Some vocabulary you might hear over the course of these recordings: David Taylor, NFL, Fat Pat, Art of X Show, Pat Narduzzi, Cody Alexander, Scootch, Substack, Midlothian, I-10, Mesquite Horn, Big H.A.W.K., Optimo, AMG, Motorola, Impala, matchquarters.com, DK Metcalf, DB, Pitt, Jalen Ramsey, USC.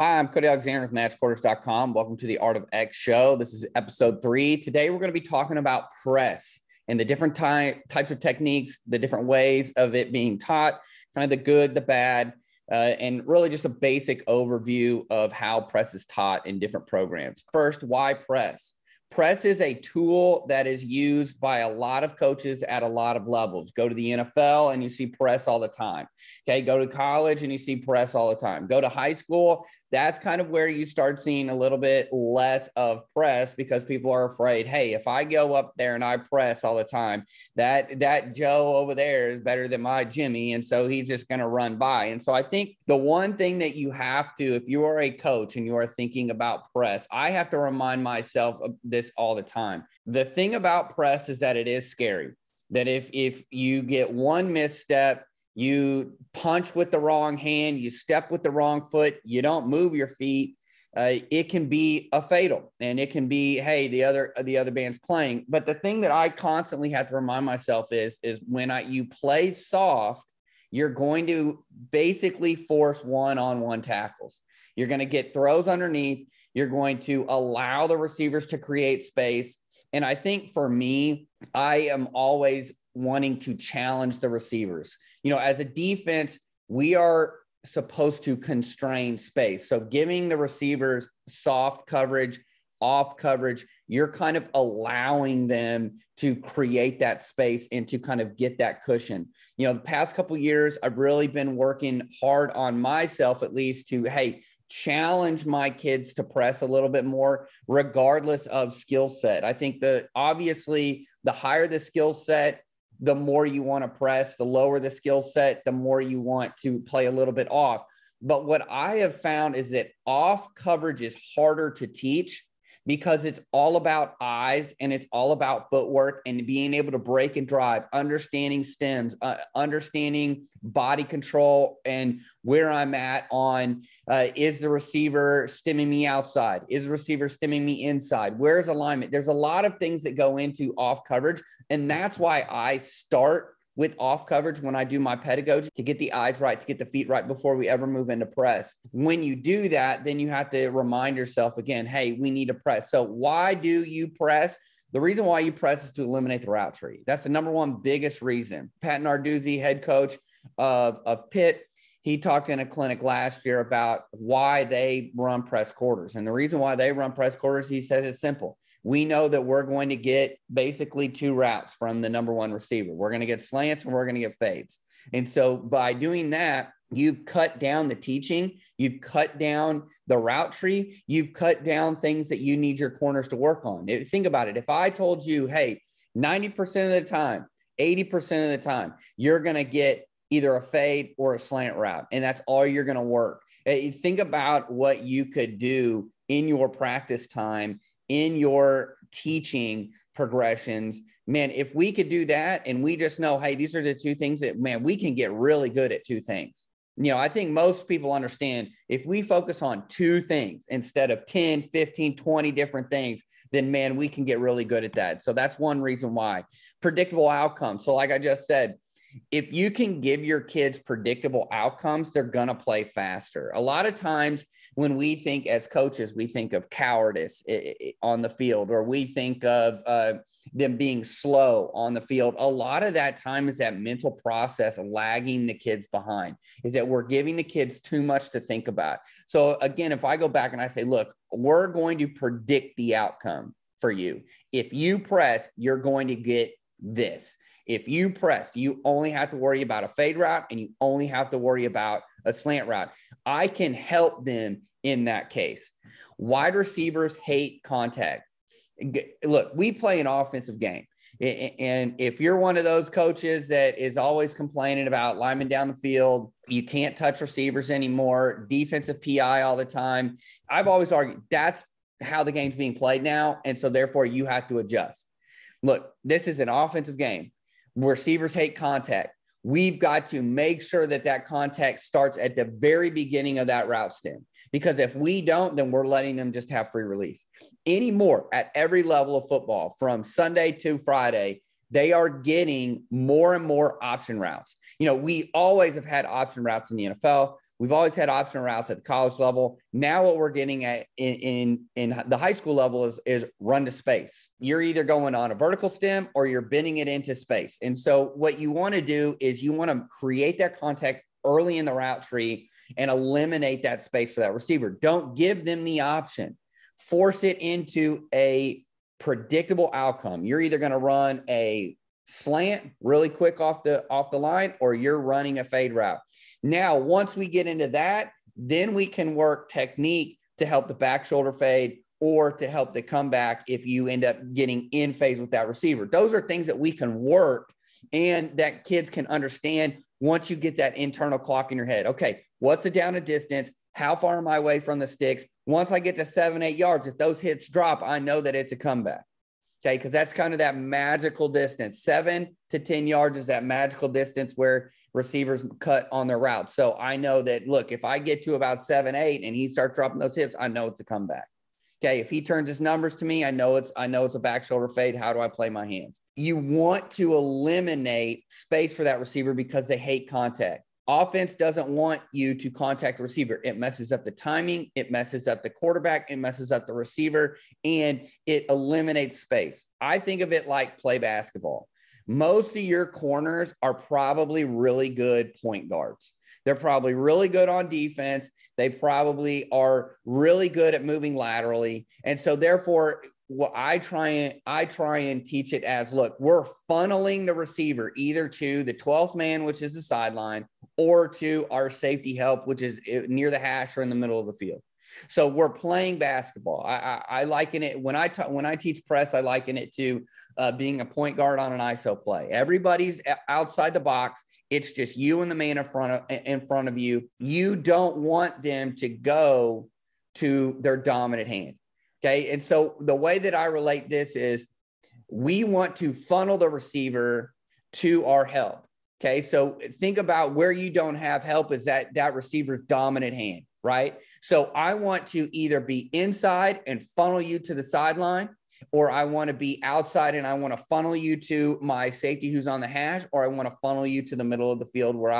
Hi, I'm Cody Alexander with matchquarters.com. Welcome to the Art of X Show. This is episode 3. Today, we're going to be talking about press and the different types of techniques, the different ways of it being taught, kind of the good, the bad, and really just a basic overview of how press is taught in different programs. First, why press? Press is a tool that is used by a lot of coaches at a lot of levels. Go to the NFL and you see press all the time. Okay, go to college and you see press all the time. Go to high school. That's kind of where you start seeing a little bit less of press because people are afraid, hey, if I go up there and I press all the time, that Joe over there is better than my Jimmy, and so he's just going to run by. And so I think the one thing that you have to, if you are a coach and you are thinking about press, I have to remind myself of this all the time. The thing about press is that it is scary, that if you get one misstep, you punch with the wrong hand, you step with the wrong foot, you don't move your feet, it can be a fatal, and it can be, hey, the other band's playing. But the thing that I constantly have to remind myself is when you play soft, you're going to basically force one-on-one tackles. You're going to get throws underneath. You're going to allow the receivers to create space. And I think for me, I am always wanting to challenge the receivers. You know, as a defense, we are supposed to constrain space. So giving the receivers soft coverage, off coverage, you're kind of allowing them to create that space and to kind of get that cushion. You know, the past couple of years, I've really been working hard on myself, at least, to, hey, challenge my kids to press a little bit more, regardless of skill set. I think that obviously the higher the skill set, the more you want to press, the lower the skill set, the more you want to play a little bit off. But what I have found is that off coverage is harder to teach because it's all about eyes and it's all about footwork and being able to break and drive, understanding stems, understanding body control and where I'm at on is the receiver stemming me outside? Is the receiver stemming me inside? Where's alignment? There's a lot of things that go into off coverage. And that's why I start with off coverage when I do my pedagogy, to get the eyes right, to get the feet right before we ever move into press. When you do that, then you have to remind yourself again, hey, we need to press. So why do you press? The reason why you press is to eliminate the route tree. That's the number one biggest reason. Pat Narduzzi, head coach of Pitt, he talked in a clinic last year about why they run press quarters. And the reason why they run press quarters, he says, it's simple. We know that we're going to get basically two routes from the number one receiver. We're going to get slants and we're going to get fades. And so by doing that, you've cut down the teaching. You've cut down the route tree. You've cut down things that you need your corners to work on. Think about it. If I told you, hey, 90% of the time, 80% of the time, you're going to get either a fade or a slant route, and that's all you're going to work. Think about what you could do in your practice time, in your teaching progressions, man. If we could do that and we just know, hey, these are the two things that, man, we can get really good at two things. You know, I think most people understand if we focus on two things instead of 10, 15, 20 different things, then, man, we can get really good at that. So that's one reason why. Predictable outcomes. So like I just said, if you can give your kids predictable outcomes, they're going to play faster. A lot of times when we think as coaches, we think of cowardice on the field, or we think of them being slow on the field. A lot of that time is that mental process lagging the kids behind, is that we're giving the kids too much to think about. So again, if I go back and I say, look, we're going to predict the outcome for you. If you press, you're going to get this. If you press, you only have to worry about a fade route and you only have to worry about a slant route. I can help them in that case. Wide receivers hate contact. Look, we play an offensive game. And if you're one of those coaches that is always complaining about linemen down the field, you can't touch receivers anymore, defensive PI all the time, I've always argued that's how the game's being played now. And so therefore you have to adjust. Look, this is an offensive game. Receivers hate contact. We've got to make sure that that contact starts at the very beginning of that route stem, because if we don't, then we're letting them just have free release. Anymore, at every level of football, from Sunday to Friday, they are getting more and more option routes. You know, we always have had option routes in the NFL. We've always had option routes at the college level. Now what we're getting at in the high school level is run to space. You're either going on a vertical stem or you're bending it into space. And so what you want to do is you want to create that contact early in the route tree and eliminate that space for that receiver. Don't give them the option. Force it into a predictable outcome. You're either going to run a slant really quick off the line, or you're running a fade route. Now, once we get into that, then we can work technique to help the back shoulder fade or to help the comeback if you end up getting in phase with that receiver. Those are things that we can work and that kids can understand once you get that internal clock in your head. Okay, what's the down and distance? How far am I away from the sticks? Once I get to 7-8 yards, if those hips drop, I know that it's a comeback. Okay, because that's kind of that magical distance. 7 to 10 yards is that magical distance where receivers cut on their route. So I know that, look, if I get to about 7-8 and he starts dropping those hips, I know it's a comeback. Okay, if he turns his numbers to me, I know it's a back shoulder fade. How do I play my hands? You want to eliminate space for that receiver because they hate contact. Offense doesn't want you to contact the receiver. It messes up the timing. It messes up the quarterback. It messes up the receiver, and it eliminates space. I think of it like play basketball. Most of your corners are probably really good point guards. They're probably really good on defense. They probably are really good at moving laterally. And so therefore, what I try and teach it as, look, we're funneling the receiver either to the 12th man, which is the sideline, or to our safety help, which is near the hash or in the middle of the field. So we're playing basketball. I liken it when I teach press, I liken it to being a point guard on an ISO play. Everybody's outside the box. It's just you and the man in front of you. You don't want them to go to their dominant hand. Okay. And so the way that I relate this is we want to funnel the receiver to our help. Okay. So think about where you don't have help is that receiver's dominant hand, right? So I want to either be inside and funnel you to the sideline, or I want to be outside and I want to funnel you to my safety who's on the hash, or I want to funnel you to the middle of the field where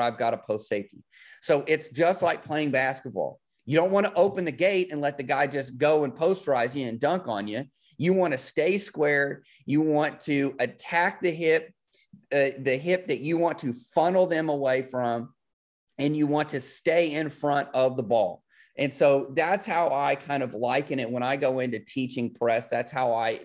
I've got a post safety. So it's just like playing basketball. You don't want to open the gate and let the guy just go and posterize you and dunk on you. You want to stay square. You want to attack the hip that you want to funnel them away from, and you want to stay in front of the ball. And so that's how I kind of liken it when I go into teaching press. That's how I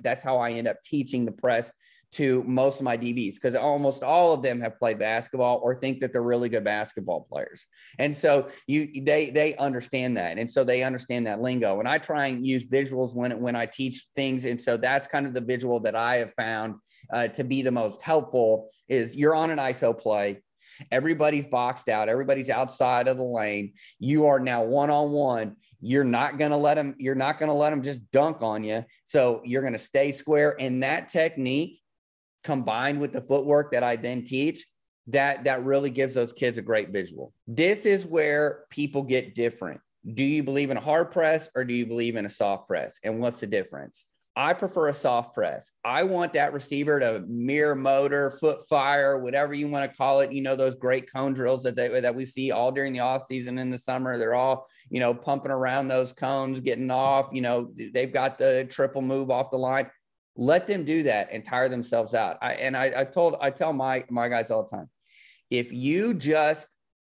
end up teaching the press to most of my DBs, because almost all of them have played basketball or think that they're really good basketball players. And so they understand that. And so they understand that lingo. And I try and use visuals when I teach things. And so that's kind of the visual that I have found to be the most helpful is you're on an ISO play. Everybody's boxed out. Everybody's outside of the lane. You are now one-on-one. You're not going to let them just dunk on you. So you're going to stay square. And that technique combined with the footwork that I then teach, that really gives those kids a great visual. This is where people get different. Do you believe in a hard press or do you believe in a soft press? And what's the difference? I prefer a soft press. I want that receiver to mirror motor, foot fire, whatever you want to call it. You know, those great cone drills that we see all during the offseason in the summer. They're all, you know, pumping around those cones, getting off. You know, they've got the triple move off the line. Let them do that and tire themselves out. I tell my guys all the time, if you just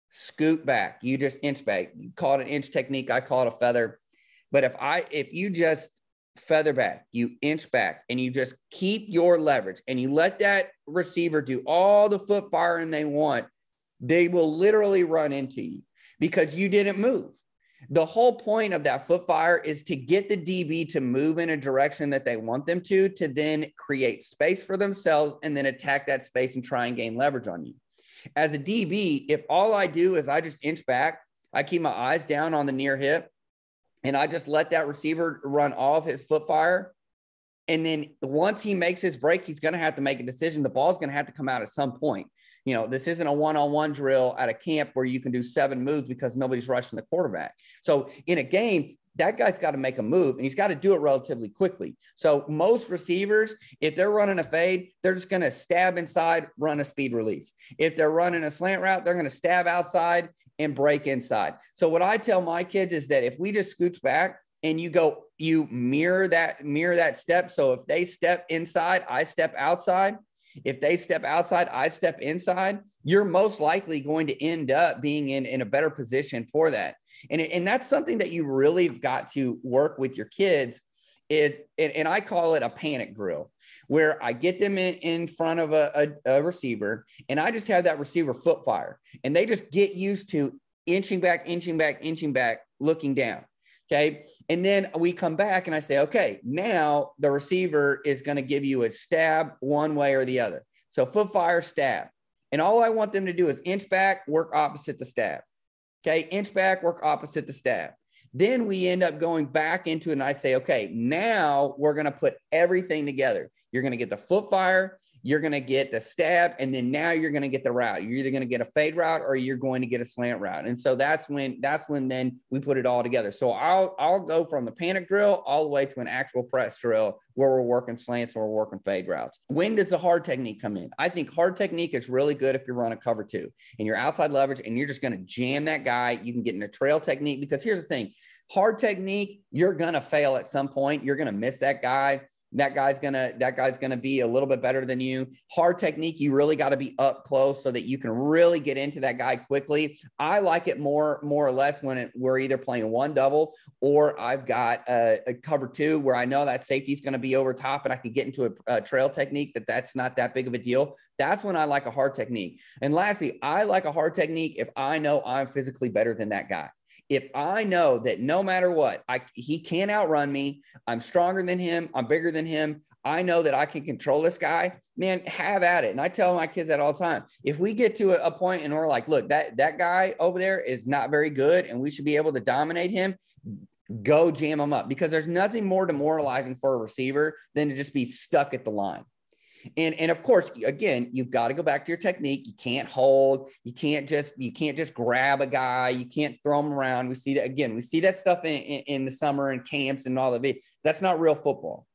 scoot back, you just inch back, you call it an inch technique. I call it a feather. But if you just feather back, you inch back, and you just keep your leverage and you let that receiver do all the foot firing they want, they will literally run into you because you didn't move. The whole point of that foot fire is to get the DB to move in a direction that they want them to then create space for themselves and then attack that space and try and gain leverage on you. As a DB, if all I do is I just inch back, I keep my eyes down on the near hip, and I just let that receiver run all of his foot fire, and then once he makes his break, he's going to have to make a decision. The ball's going to have to come out at some point. You know, this isn't a one-on-one drill at a camp where you can do 7 moves because nobody's rushing the quarterback. So in a game, that guy's got to make a move, and he's got to do it relatively quickly. So most receivers, if they're running a fade, they're just going to stab inside, run a speed release. If they're running a slant route, they're going to stab outside and break inside. So what I tell my kids is that if we just scooch back and you go, you mirror that step. So if they step inside, I step outside. If they step outside, I step inside, you're most likely going to end up being in a better position for that. And that's something that you really got to work with your kids is, and I call it a panic drill, where I get them in front of a receiver and I just have that receiver foot fire and they just get used to inching back, looking down. Okay. And then we come back and I say, okay, now the receiver is going to give you a stab one way or the other. So foot fire, stab. And all I want them to do is inch back, work opposite the stab. Okay. Inch back, work opposite the stab. Then we end up going back into it and I say, okay, now we're going to put everything together. You're going to get the foot fire, you're going to get the stab, and then now you're going to get the route. You're either going to get a fade route or you're going to get a slant route. And so that's when then we put it all together. So I'll go from the panic drill all the way to an actual press drill where we're working slants and we're working fade routes. When does the hard technique come in? I think hard technique is really good if you're running cover two and you're outside leverage and you're just going to jam that guy. You can get in a trail technique because here's the thing. Hard technique, you're going to fail at some point. You're going to miss that guy. That guy's gonna be a little bit better than you. Hard technique, you really got to be up close so that you can really get into that guy quickly. I like it more or less when we're either playing one double or I've got a cover two where I know that safety's going to be over top and I can get into a trail technique that's not that big of a deal. That's when I like a hard technique. And lastly, I like a hard technique if I know I'm physically better than that guy. If I know that no matter what, he can't outrun me, I'm stronger than him, I'm bigger than him, I know that I can control this guy, man, have at it. And I tell my kids that all the time. If we get to a point and we're like, look, that guy over there is not very good and we should be able to dominate him, go jam him up. Because there's nothing more demoralizing for a receiver than to just be stuck at the line. And of course, again, you've got to go back to your technique. You can't hold, you can't just grab a guy. You can't throw him around. We see that again, stuff in the summer and camps and all of it. That's not real football.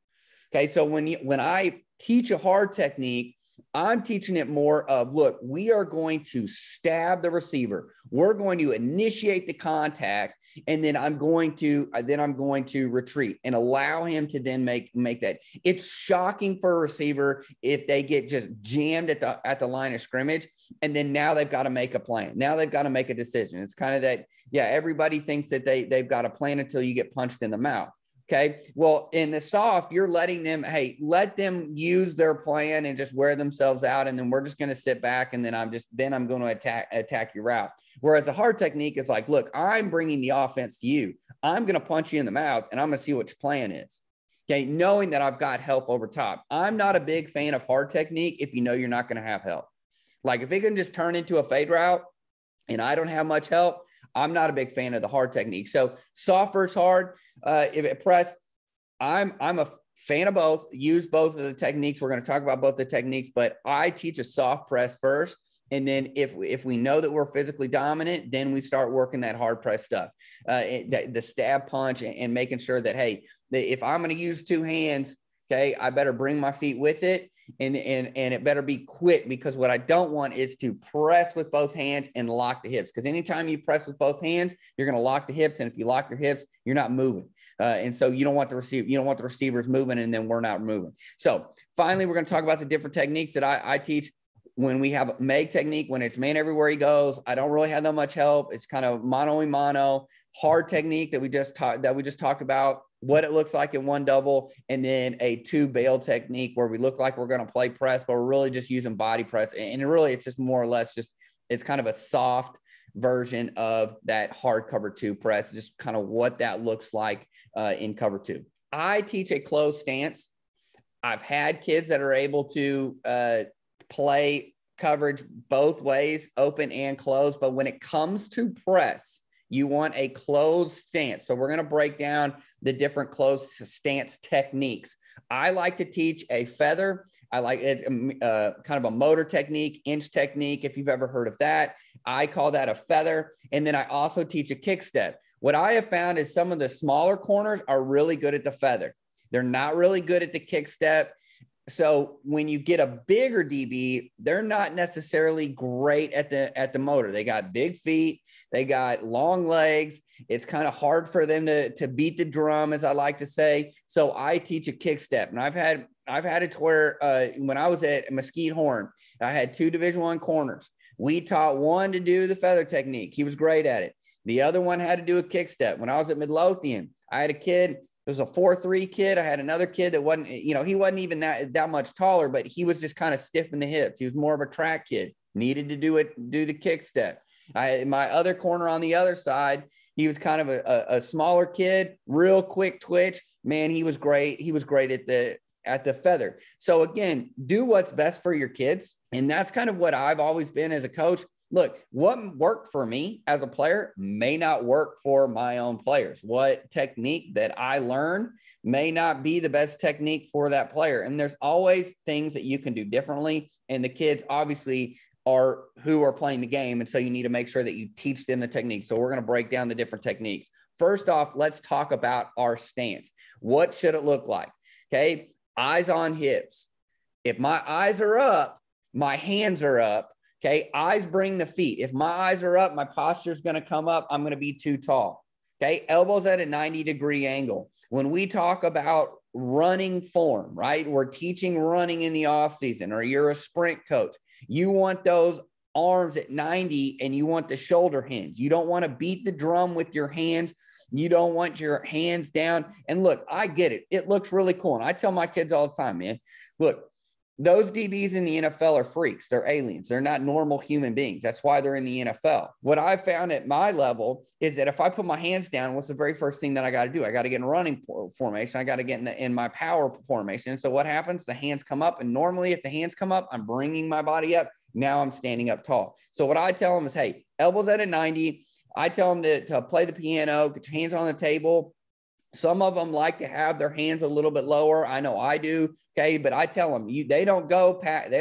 Okay. So when I teach a hard technique, I'm teaching it more of, look, we are going to stab the receiver. We're going to initiate the contact. And then I'm going to retreat and allow him to then make that. It's shocking for a receiver if they get just jammed at the line of scrimmage. And then now they've got to make a plan. Now they've got to make a decision. It's kind of that. Yeah. Everybody thinks that they've got a plan until you get punched in the mouth. Okay. Well, in the soft, you're letting them, hey, let them use their plan and just wear themselves out. And then we're just going to sit back. And then I'm going to attack your route. Whereas a hard technique is like, look, I'm bringing the offense to you. I'm going to punch you in the mouth and I'm going to see what your plan is. Okay. Knowing that I've got help over top. I'm not a big fan of hard technique if you know you're not going to have help. Like if it can just turn into a fade route and I don't have much help, I'm not a big fan of the hard technique. So soft versus hard, if it pressed, I'm a fan of both, use both of the techniques. We're going to talk about both the techniques, but I teach a soft press first. And then if we know that we're physically dominant, then we start working that hard press stuff, the stab punch and making sure that, hey, if I'm going to use two hands, okay, I better bring my feet with it. And it better be quick, because what I don't want is to press with both hands and lock the hips. Because anytime you press with both hands, you're going to lock the hips. And if you lock your hips, you're not moving. And so you don't want the receiver, you don't want the receivers moving, and then we're not moving. So finally, we're going to talk about the different techniques that I teach. When we have Meg technique, when it's man everywhere he goes, I don't really have that much help. It's kind of mano-a-mano. Hard technique that we just talked about, what it looks like in one double, and then a two bail technique where we look like we're going to play press, but we're really just using body press. And really, it's just more or less just, it's kind of a soft version of that hard cover two press, just kind of what that looks like in cover two. I teach a closed stance. I've had kids that are able to play coverage both ways, open and closed. But when it comes to press, you want a closed stance. So we're going to break down the different closed stance techniques. I like to teach a feather. I like it, kind of a motor technique, inch technique, if you've ever heard of that. I call that a feather. And then I also teach a kick step. What I have found is some of the smaller corners are really good at the feather. They're not really good at the kick step. So when you get a bigger DB, they're not necessarily great at the motor. They got big feet. They got long legs. It's kind of hard for them to beat the drum, as I like to say. So I teach a kick step, and I've had it to where when I was at Mesquite Horn, I had two Division I corners. We taught one to do the feather technique. He was great at it. The other one had to do a kick step. When I was at Midlothian, I had a kid. It was a 4'3" kid. I had another kid that wasn't, you know, he wasn't even that much taller, but he was just kind of stiff in the hips. He was more of a track kid, needed to do the kick step. My other corner on the other side, he was kind of a smaller kid, real quick twitch. Man, he was great. He was great at the feather. So again, do what's best for your kids. And that's kind of what I've always been as a coach. Look, what worked for me as a player may not work for my own players. What technique that I learned may not be the best technique for that player. And there's always things that you can do differently. And the kids obviously are who are playing the game. And so you need to make sure that you teach them the technique. So we're going to break down the different techniques. First off, let's talk about our stance. What should it look like? Okay. Eyes on hips. If my eyes are up, my hands are up. Okay, eyes bring the feet. If my eyes are up, my posture is going to come up. I'm going to be too tall. Okay, elbows at a 90-degree angle. When we talk about running form, right, we're teaching running in the offseason, or you're a sprint coach. You want those arms at 90 and you want the shoulder hinge. You don't want to beat the drum with your hands. You don't want your hands down. And look, I get it. It looks really cool. And I tell my kids all the time, man, look, those DBs in the NFL are freaks. They're aliens. They're not normal human beings. That's why they're in the NFL. What I found at my level is that if I put my hands down, what's the very first thing that I got to do? I got to get in running formation. I got to get in my power formation. So what happens? The hands come up. And normally if the hands come up, I'm bringing my body up. Now I'm standing up tall. So what I tell them is, hey, elbows at a 90. I tell them to play the piano, get your hands on the table. Some of them like to have their hands a little bit lower. I know I do. Okay. But I tell them they don't go past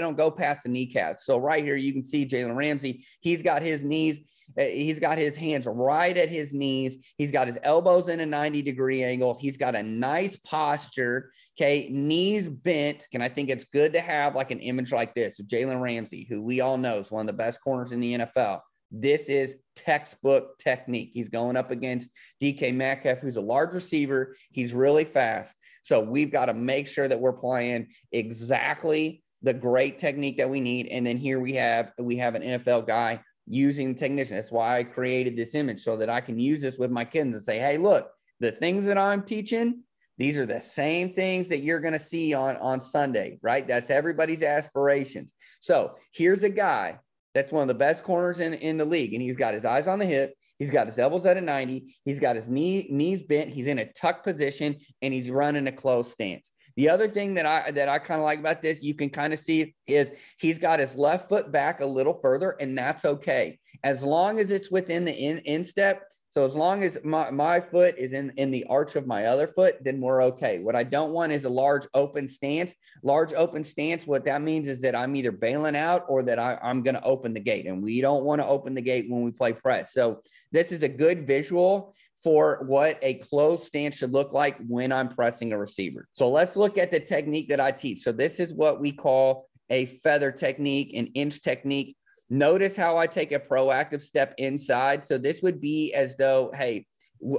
the kneecaps. So right here, you can see Jalen Ramsey. He's got his knees. He's got his hands right at his knees. He's got his elbows in a 90-degree angle. He's got a nice posture. Okay. Knees bent. And I think it's good to have like an image like this of Jalen Ramsey, who we all know is one of the best corners in the NFL. This is textbook technique. He's going up against DK Metcalf, who's a large receiver. He's really fast. So we've got to make sure that we're playing exactly the great technique that we need. And then here we have an NFL guy using the technician. That's why I created this image, so that I can use this with my kids and say, hey, look, the things that I'm teaching, these are the same things that you're going to see on Sunday, right? That's everybody's aspirations. So here's a guy that's one of the best corners in the league. And he's got his eyes on the hip. He's got his elbows at a 90. He's got his knees bent. He's in a tuck position, and he's running a closed stance. The other thing that I kind of like about this, you can kind of see, is he's got his left foot back a little further, and that's okay. As long as it's within the instep. So as long as my foot is in the arch of my other foot, then we're okay. What I don't want is a large open stance. Large open stance, what that means is that I'm either bailing out or that I'm going to open the gate. And we don't want to open the gate when we play press. So this is a good visual for what a closed stance should look like when I'm pressing a receiver. So let's look at the technique that I teach. So this is what we call a feather technique, an inch technique. Notice how I take a proactive step inside. So this would be as though, hey,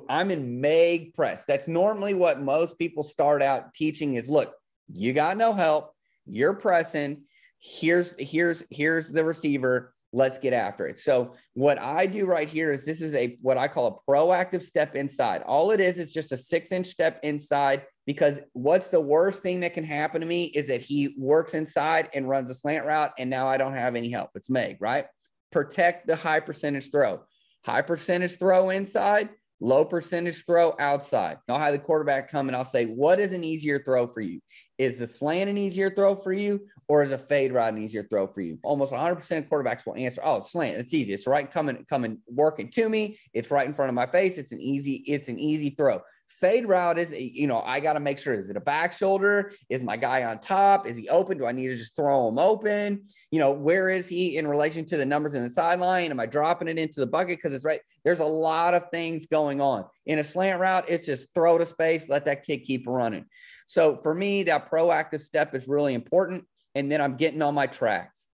I'm in mag press. That's normally what most people start out teaching is, look, you got no help. You're pressing. Here's the receiver. Let's get after it. So what I do right here is this is what I call a proactive step inside. All it is just a 6-inch step inside, because what's the worst thing that can happen to me is that he works inside and runs a slant route, and now I don't have any help. It's meg, right? Protect the high percentage throw. High percentage throw inside, low percentage throw outside. I'll have the quarterback come and I'll say, what is an easier throw for you? Is the slant an easier throw for you, or is a fade route an easier throw for you? Almost 100% of quarterbacks will answer, oh, slant, it's easy. It's right coming, working to me. It's right in front of my face. It's an easy throw. Fade route is, I got to make sure, is it a back shoulder? Is my guy on top? Is he open? Do I need to just throw him open? Where is he in relation to the numbers in the sideline? Am I dropping it into the bucket? Because it's right. There's a lot of things going on. In a slant route, it's just throw to space, let that kid keep running. So for me, that proactive step is really important. And then I'm getting on my tracks.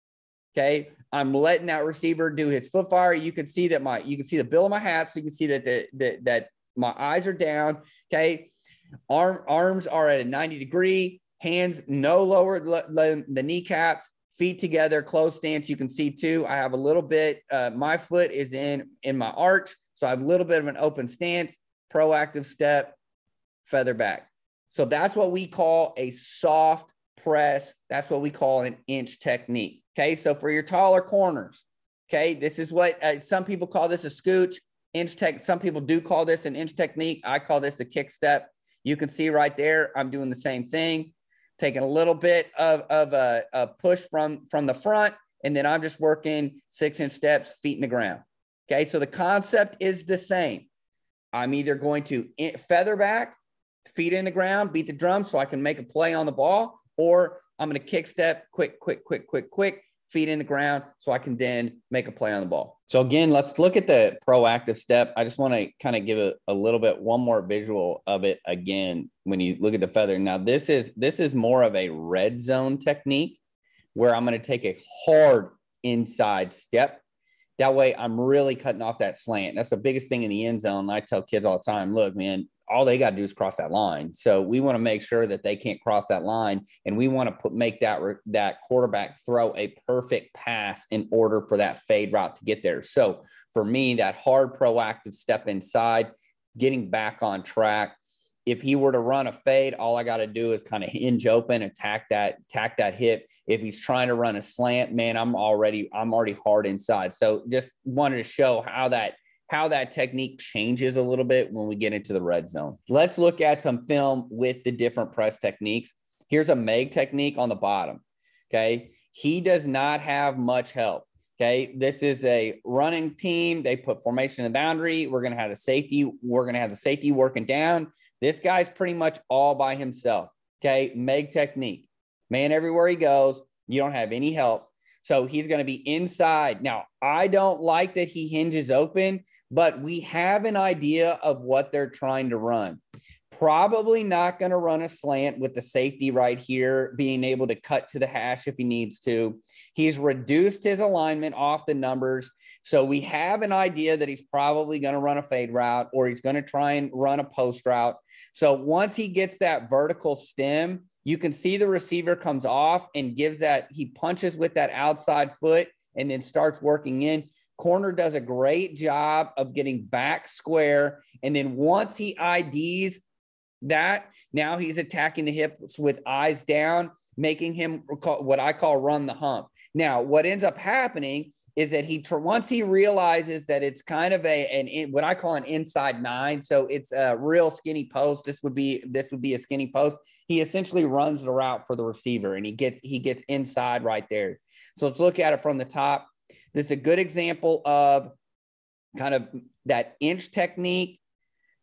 Okay. I'm letting that receiver do his foot fire. You can see that you can see the bill of my hat. So you can see that that my eyes are down. Okay. Arms are at a 90 degree, hands no lower than the kneecaps, feet together, closed stance. You can see too, I have a little bit, my foot is in my arch. So I have a little bit of an open stance, proactive step, feather back. So that's what we call a soft press. That's what we call an inch technique. Okay. So for your taller corners, okay, this is what some people call this a scooch inch tech. Some people do call this an inch technique. I call this a kick step. You can see right there, I'm doing the same thing, taking a little bit of a push from the front. And then I'm just working 6-inch steps, feet in the ground. Okay. So the concept is the same. I'm either going to feather back, feet in the ground, beat the drum so I can make a play on the ball, or I'm going to kick step, quick, feet in the ground so I can then make a play on the ball. So again, let's look at the proactive step. I just want to kind of give a little bit, one more visual of it again, when you look at the feather. Now this is more of a red zone technique where I'm going to take a hard inside step. That way I'm really cutting off that slant. That's the biggest thing in the end zone. I tell kids all the time, look, man, all they got to do is cross that line. So we want to make sure that they can't cross that line. And we want to make that quarterback throw a perfect pass in order for that fade route to get there. So for me, that hard proactive step inside, getting back on track. If he were to run a fade, all I got to do is kind of hinge open, attack that hip. If he's trying to run a slant, man, I'm already hard inside. So just wanted to show how that technique changes a little bit when we get into the red zone. Let's look at some film with the different press techniques. Here's a Meg technique on the bottom. Okay. He does not have much help. Okay. This is a running team. They put formation in the boundary. We're going to have a safety. We're going to have the safety working down. This guy's pretty much all by himself. Okay. Meg technique, man, everywhere he goes, you don't have any help. So he's going to be inside. Now, I don't like that he hinges open, but we have an idea of what they're trying to run. Probably not going to run a slant with the safety right here, being able to cut to the hash if he needs to. He's reduced his alignment off the numbers. So we have an idea that he's probably going to run a fade route, or he's going to try and run a post route. So once he gets that vertical stem, you can see the receiver comes off and he punches with that outside foot and then starts working in. Corner does a great job of getting back square. And then once he IDs that, now he's attacking the hips with eyes down, making him what I call run the hump. Now, what ends up happening is that once he realizes that it's kind of what I call an inside nine, so it's a real skinny post. This would be a skinny post. He essentially runs the route for the receiver, and he gets inside right there. So let's look at it from the top. This is a good example of kind of that inch technique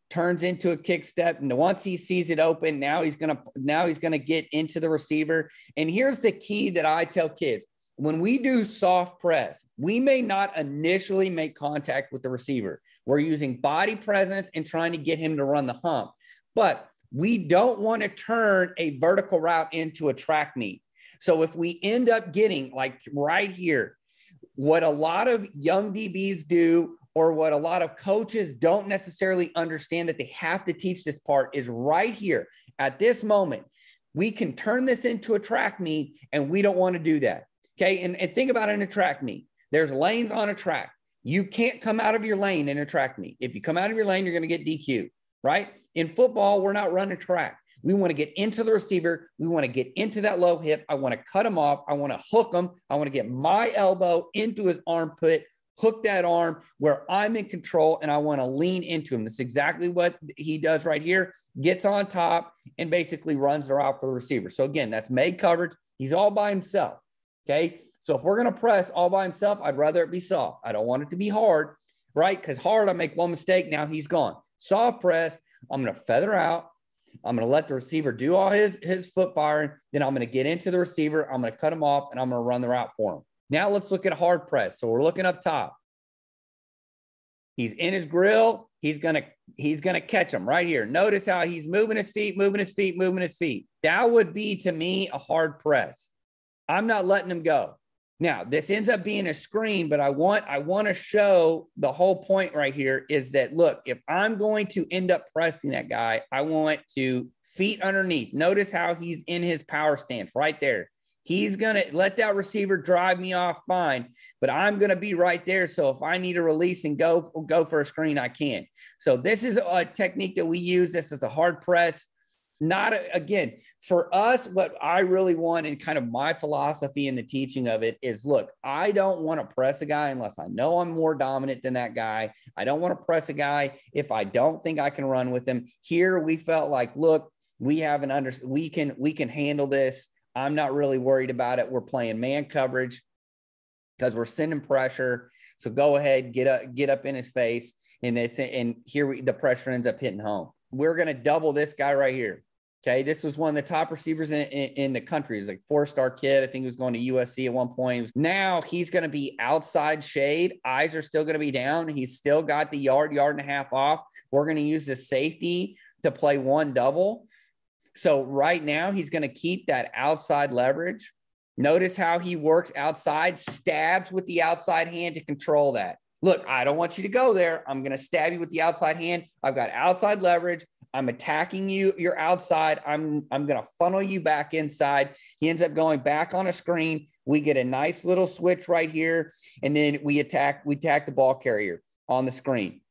turns into a kick step. And once he sees it open, now he's gonna get into the receiver. And here's the key that I tell kids. When we do soft press, we may not initially make contact with the receiver. We're using body presence and trying to get him to run the hump, but we don't want to turn a vertical route into a track meet. So if we end up getting like right here, what a lot of young DBs do, or what a lot of coaches don't necessarily understand that they have to teach this part, is right here at this moment, we can turn this into a track meet, and we don't want to do that. Okay, and think about it in a track meet. There's lanes on a track. You can't come out of your lane in a track meet. If you come out of your lane, you're going to get DQ, right? In football, we're not running track. We want to get into the receiver. We want to get into that low hip. I want to cut him off. I want to hook him. I want to get my elbow into his armpit, hook that arm where I'm in control, and I want to lean into him. That's exactly what he does right here. Gets on top and basically runs the route for the receiver. So again, that's made coverage. He's all by himself. Okay, so if we're going to press all by himself, I'd rather it be soft. I don't want it to be hard, right? Because hard, I make one mistake, now he's gone. Soft press, I'm going to feather out. I'm going to let the receiver do all his foot firing. Then I'm going to get into the receiver. I'm going to cut him off, and I'm going to run the route for him. Now let's look at hard press. So we're looking up top. He's in his grill. He's going to catch him right here. Notice how he's moving his feet. That would be, to me, a hard press. I'm not letting him go. Now, this ends up being a screen, but I want to show the whole point right here is that, look, if I'm going to end up pressing that guy, I want to feet underneath. Notice how he's in his power stance right there. He's going to let that receiver drive me off fine, but I'm going to be right there. So if I need to release and go for a screen, I can. So this is a technique that we use. This is a hard press. Not again, for us, what I really want and kind of my philosophy in the teaching of it is, look, I don't want to press a guy unless I know I'm more dominant than that guy. I don't want to press a guy if I don't think I can run with him. Here we felt like, look, we have an we can handle this. I'm not really worried about it. We're playing man coverage because we're sending pressure. So go ahead, get up in his face, and here the pressure ends up hitting home. We're going to double this guy right here. Okay, this was one of the top receivers in the country. He's like four-star kid. I think he was going to USC at one point. Now he's going to be outside shade. Eyes are still going to be down. He's still got the yard and a half off. We're going to use the safety to play one double. So right now he's going to keep that outside leverage. Notice how he works outside, stabs with the outside hand to control that. Look, I don't want you to go there. I'm going to stab you with the outside hand. I've got outside leverage. I'm attacking you. You're outside. I'm going to funnel you back inside. He ends up going back on a screen. We get a nice little switch right here. And then we attack the ball carrier on the screen.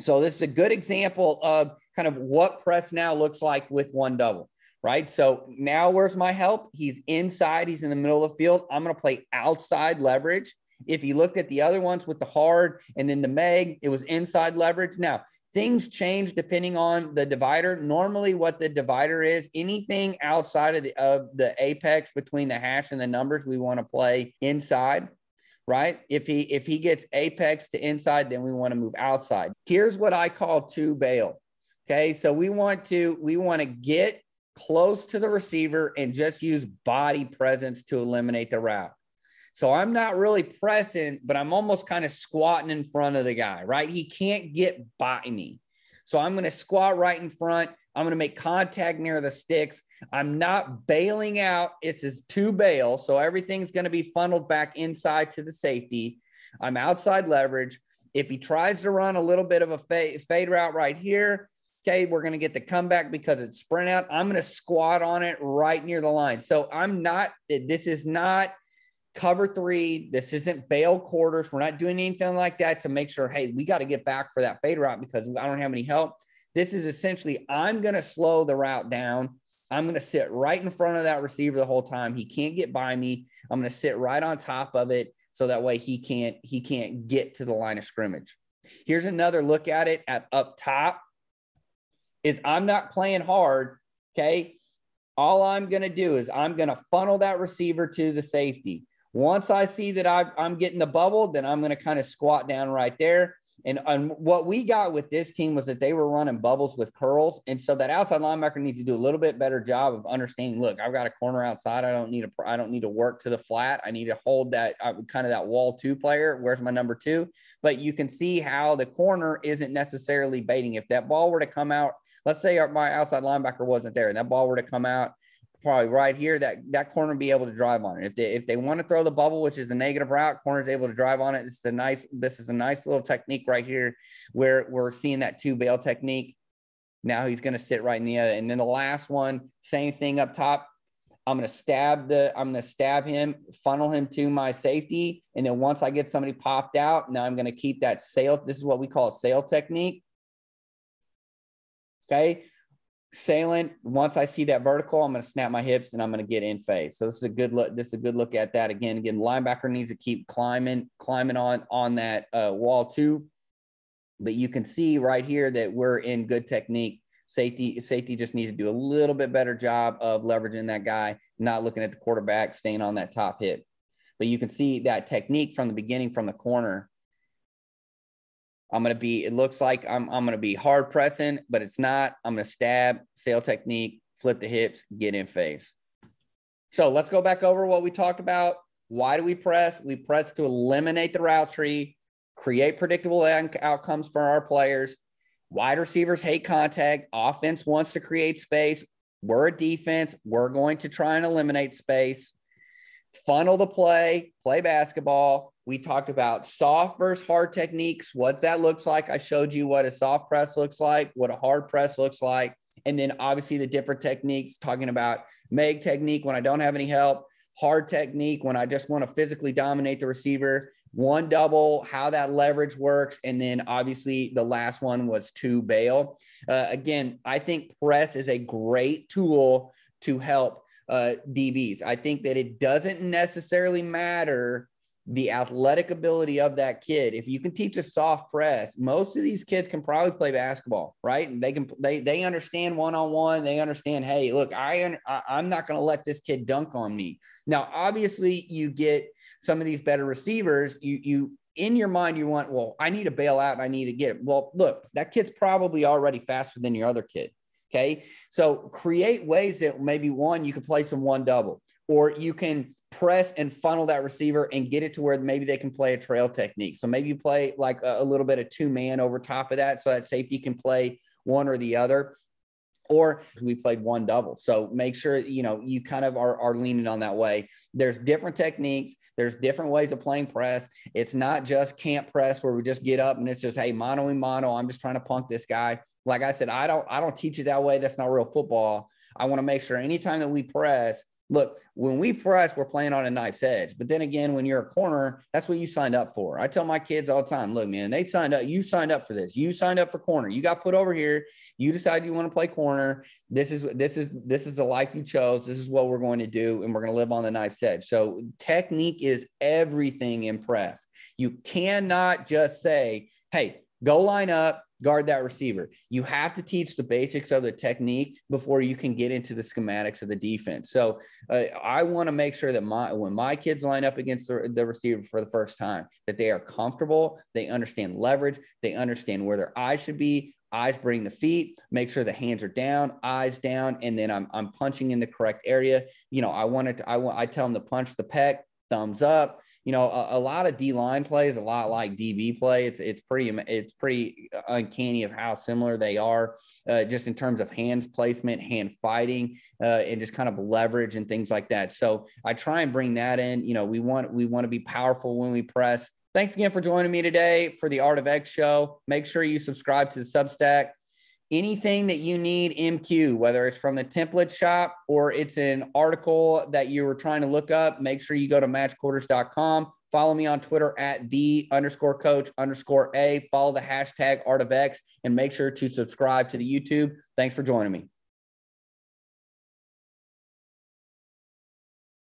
So this is a good example of kind of what press now looks like with one double, right? So now where's my help? He's inside. He's in the middle of the field. I'm going to play outside leverage. If you looked at the other ones with the hard and then the meg, it was inside leverage. Now, things change depending on the divider. Normally what the divider is, anything outside of the apex between the hash and the numbers, we want to play inside, right? If he gets apex to inside, then we want to move outside. Here's what I call two bail. Okay, so we want to get close to the receiver and just use body presence to eliminate the route. So I'm not really pressing, but I'm almost kind of squatting in front of the guy, right? He can't get by me. So I'm going to squat right in front. I'm going to make contact near the sticks. I'm not bailing out. This is two bail. So everything's going to be funneled back inside to the safety. I'm outside leverage. If he tries to run a little bit of a fade route right here, okay, we're going to get the comeback because it's sprint out. I'm going to squat on it right near the line. So this is not cover three. This isn't bail quarters. We're not doing anything like that to make sure, hey, we got to get back for that fade route because I don't have any help. This is essentially, I'm going to slow the route down. I'm going to sit right in front of that receiver the whole time. He can't get by me. I'm going to sit right on top of it. So that way he can't get to the line of scrimmage. Here's another look at it at up top is I'm not playing hard. Okay. All I'm going to do is I'm going to funnel that receiver to the safety. Once I see that I'm getting the bubble, then I'm going to kind of squat down right there. And what we got with this team was that they were running bubbles with curls. And so that outside linebacker needs to do a little bit better job of understanding, look, I've got a corner outside. I don't need to work to the flat. I need to hold that kind of that wall two player. Where's my number two? But you can see how the corner isn't necessarily baiting. If that ball were to come out, let's say my outside linebacker wasn't there and that ball were to come out probably right here, that corner would be able to drive on it. If they want to throw the bubble, which is a negative route, corner's able to drive on it. This is a nice little technique right here where we're seeing that two bail technique. Now he's going to sit right in the other. And then the last one, same thing up top. I'm going to stab him, funnel him to my safety. And then once I get somebody popped out, now I'm going to keep that sail. This is what we call a sail technique. Okay, sailing. Once I see that vertical, I'm going to snap my hips and I'm going to get in phase. So this is a good look. This is a good look at that. Again, linebacker needs to keep climbing on that wall too. But you can see right here that we're in good technique. Safety just needs to do a little bit better job of leveraging that guy, not looking at the quarterback, staying on that top hip. But you can see that technique from the beginning from the corner. It looks like I'm going to be hard pressing, but it's not. I'm going to stab, sail technique, flip the hips, get in phase. So let's go back over what we talked about. Why do we press? We press to eliminate the route tree, create predictable outcomes for our players, Wide receivers hate contact. Offense wants to create space. We're a defense. We're going to try and eliminate space. Funnel the play, play basketball. We talked about soft versus hard techniques, what that looks like. I showed you what a soft press looks like, what a hard press looks like. And then obviously the different techniques, talking about Meg technique when I don't have any help, hard technique when I just want to physically dominate the receiver, one double, how that leverage works. And then obviously the last one was two bail. Again, I think press is a great tool to help DBs. I think that it doesn't necessarily matter the athletic ability of that kid. If you can teach a soft press, most of these kids can probably play basketball, right? And they can, they understand one-on-one. They understand, hey, look, I'm not going to let this kid dunk on me. Now, obviously you get some of these better receivers. You in your mind, you want, well, I need a bailout and I need to get it. Well, look, that kid's probably already faster than your other kid. Okay. So create ways that maybe one, you can play some one double, or you can press and funnel that receiver and get it to where maybe they can play a trail technique. So maybe you play like a little bit of two man over top of that, so that safety can play one or the other, or we played one double. So make sure, you know, you kind of are leaning on that way. There's different techniques. There's different ways of playing press. It's not just camp press where we just get up and it's just, hey, mano-a-mano, I'm just trying to punk this guy. Like I said, I don't teach it that way. That's not real football. I want to make sure anytime that we press, look, when we press, we're playing on a knife's edge. But then again, when you're a corner, that's what you signed up for. I tell my kids all the time, look, man, they signed up. You signed up for this. You signed up for corner. You got put over here. You decided you want to play corner. This is the life you chose. This is what we're going to do, and we're going to live on the knife's edge. So technique is everything in press. You cannot just say, hey, go line up, guard that receiver. You have to teach the basics of the technique before you can get into the schematics of the defense. So I want to make sure that when my kids line up against the receiver for the first time, that they are comfortable, they understand leverage, they understand where their eyes should be. Eyes bring the feet, make sure the hands are down, eyes down, and then I'm punching in the correct area. You know, I tell them to punch the pec, thumbs up. You know, a lot of D-line play is a lot like DB play. It's pretty uncanny of how similar they are, just in terms of hand placement, hand fighting, and just kind of leverage and things like that. So I try and bring that in. You know, we want to be powerful when we press. Thanks again for joining me today for the Art of X Show. Make sure you subscribe to the Substack. Anything that you need MQ, whether it's from the template shop or it's an article that you were trying to look up, make sure you go to matchquarters.com. Follow me on Twitter at @the_coach_a. Follow the hashtag Art of X and make sure to subscribe to the YouTube. Thanks for joining me.